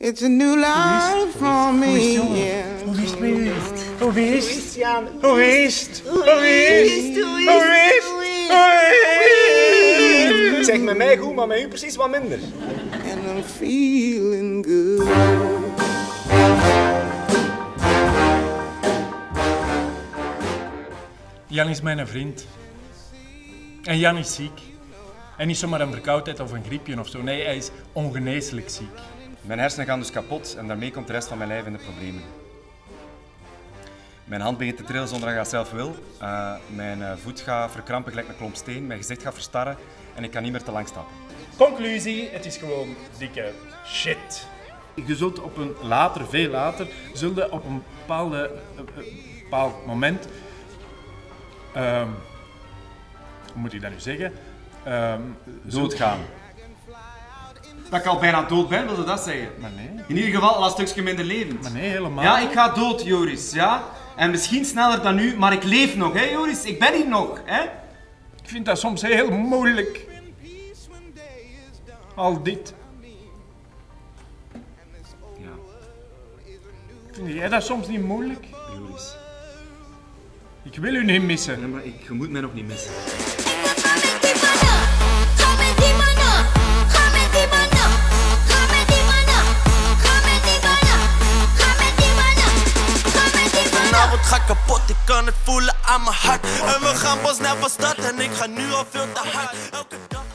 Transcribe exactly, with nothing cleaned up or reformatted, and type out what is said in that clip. It's a new life for me. Hoe is het? Hoe is het? Hoe is het? Hoe is het? Hoe is het? Zeg met mij goed, maar met u precies wat minder. And I'm feeling good. Jan is mijn vriend. En Jan is ziek. En niet zomaar een verkoudheid of een griepje of zo. Nee, hij is ongeneeslijk ziek. Mijn hersenen gaan dus kapot en daarmee komt de rest van mijn lijf in de problemen. Mijn hand begint te trillen zonder dat ik dat zelf wil. Uh, mijn uh, voet gaat verkrampen gelijk een klomp steen, mijn gezicht gaat verstarren en ik kan niet meer te lang stappen. Conclusie, het is gewoon dikke shit. Je zult op een later, veel later, zullen op een bepaalde, uh, uh, bepaald moment, uh, hoe moet ik dat nu zeggen, uh, doodgaan. Dat ik al bijna dood ben, wil je dat zeggen? Maar nee. In ieder geval al een stukje minder levend. Maar nee, helemaal. Ja, ik ga dood, Joris, ja. En misschien sneller dan nu, maar ik leef nog, hè, Joris. Ik ben hier nog, hè. Ik vind dat soms heel moeilijk. Al dit. Ja. Vind jij dat soms niet moeilijk? Joris. Ik wil u niet missen. Nee, maar ik, je moet mij nog niet missen. Ga kapot, ik kan het voelen aan mijn hart. En we gaan pas naar van stad en ik ga nu al veel te hard. Elke dag.